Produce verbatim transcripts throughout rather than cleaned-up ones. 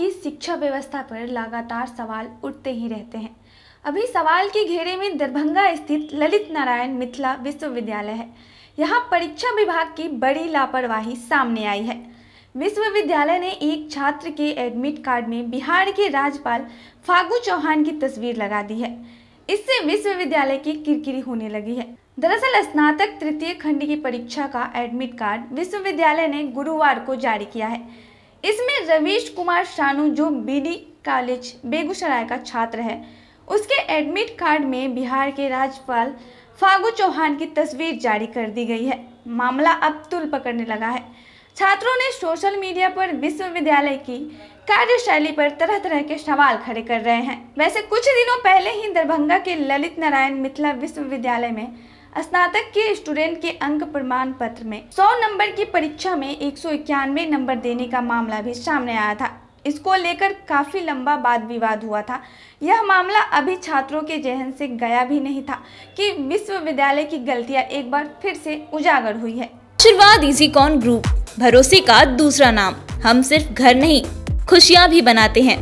की शिक्षा व्यवस्था पर लगातार सवाल उठते ही रहते हैं। अभी सवाल के घेरे में दरभंगा स्थित ललित नारायण मिथिला विश्वविद्यालय है। यहाँ परीक्षा विभाग की बड़ी लापरवाही सामने आई है। विश्वविद्यालय ने एक छात्र के एडमिट कार्ड में बिहार के राज्यपाल फागू चौहान की तस्वीर लगा दी है। इससे विश्वविद्यालय की किरकिरी होने लगी है। दरअसल स्नातक तृतीय खंड की परीक्षा का एडमिट कार्ड विश्वविद्यालय ने गुरुवार को जारी किया है। इसमें रवीश कुमार शानू, जो बीडी कॉलेज बेगूसराय का छात्र है, उसके एडमिट कार्ड में बिहार के राज्यपाल फागू चौहान की तस्वीर जारी कर दी गई है। मामला अब तूल पकड़ने लगा है। छात्रों ने सोशल मीडिया पर विश्वविद्यालय की कार्यशैली पर तरह तरह के सवाल खड़े कर रहे हैं। वैसे कुछ दिनों पहले ही दरभंगा के ललित नारायण मिथिला विश्वविद्यालय में स्नातक के स्टूडेंट के अंक प्रमाण पत्र में सौ नंबर की परीक्षा में एक सौ इक्यानवे नंबर देने का मामला भी सामने आया था। इसको लेकर काफ़ी लंबा वाद विवाद हुआ था। यह मामला अभी छात्रों के जहन से गया भी नहीं था कि विश्वविद्यालय की गलतियां एक बार फिर से उजागर हुई है। आशीर्वाद इजीकॉन ग्रुप, भरोसे का दूसरा नाम। हम सिर्फ घर नहीं, खुशियाँ भी बनाते हैं।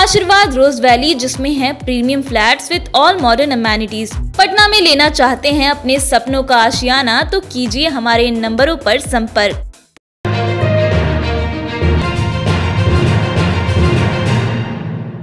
आशीर्वाद रोज वैली, जिसमें है premium flats with all modern amenities. Patna में लेना चाहते हैं अपने सपनों का आशियाना, तो कीजिए हमारे इन नंबरों पर संपर्क।